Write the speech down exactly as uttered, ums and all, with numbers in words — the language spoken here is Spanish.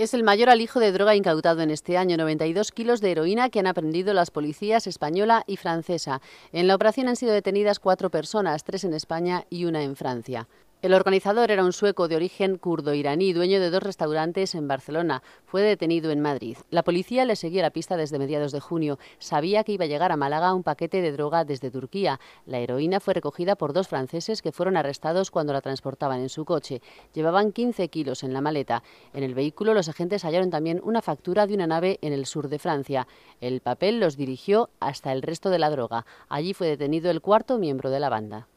Es el mayor alijo de droga incautado en este año, noventa y dos kilos de heroína que han aprendido las policías española y francesa. En la operación han sido detenidas cuatro personas, tres en España y una en Francia. El organizador era un sueco de origen kurdo-iraní, dueño de dos restaurantes en Barcelona. Fue detenido en Madrid. La policía le siguió la pista desde mediados de junio. Sabía que iba a llegar a Málaga un paquete de droga desde Turquía. La heroína fue recogida por dos franceses que fueron arrestados cuando la transportaban en su coche. Llevaban quince kilos en la maleta. En el vehículo los agentes hallaron también una factura de una nave en el sur de Francia. El papel los dirigió hasta el resto de la droga. Allí fue detenido el cuarto miembro de la banda.